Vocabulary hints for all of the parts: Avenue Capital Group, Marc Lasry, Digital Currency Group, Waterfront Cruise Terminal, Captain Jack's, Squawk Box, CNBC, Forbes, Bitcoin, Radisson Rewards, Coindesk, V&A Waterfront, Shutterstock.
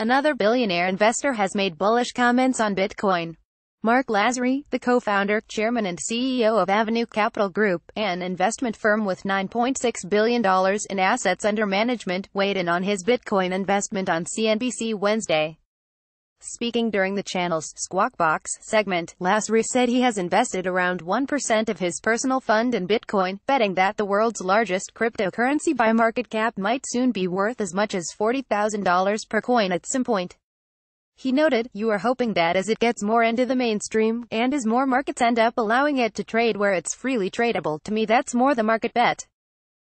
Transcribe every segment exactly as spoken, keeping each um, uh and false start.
Another billionaire investor has made bullish comments on Bitcoin. Marc Lasry, the co-founder, chairman and C E O of Avenue Capital Group, an investment firm with nine point six billion dollars in assets under management, weighed in on his Bitcoin investment on C N B C Wednesday. Speaking during the channel's Squawk Box segment, Lasry said he has invested around one percent of his personal fund in Bitcoin, betting that the world's largest cryptocurrency by market cap might soon be worth as much as forty thousand dollars per coin at some point. He noted, "You are hoping that as it gets more into the mainstream, and as more markets end up allowing it to trade where it's freely tradable, to me that's more the market bet.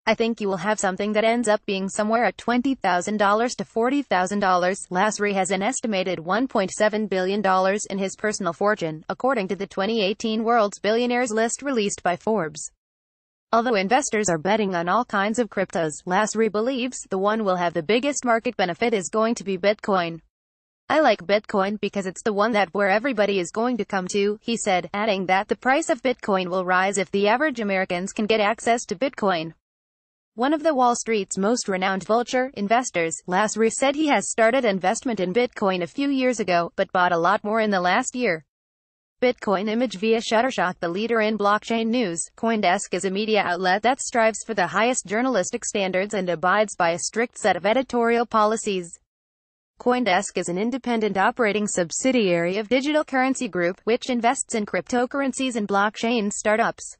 I think you will have something that ends up being somewhere at twenty thousand dollars to forty thousand dollars. Lasry has an estimated one point seven billion dollars in his personal fortune, according to the twenty eighteen World's Billionaires list released by Forbes. Although investors are betting on all kinds of cryptos, Lasry believes the one will have the biggest market benefit is going to be Bitcoin. I like Bitcoin because it's the one that where everybody is going to come to," he said, adding that the price of Bitcoin will rise if the average Americans can get access to Bitcoin. One of the Wall Street's most renowned vulture investors, Lasry said he has started investment in Bitcoin a few years ago, but bought a lot more in the last year. Bitcoin image via Shutterstock. The leader in blockchain news, Coindesk is a media outlet that strives for the highest journalistic standards and abides by a strict set of editorial policies. Coindesk is an independent operating subsidiary of Digital Currency Group, which invests in cryptocurrencies and blockchain startups.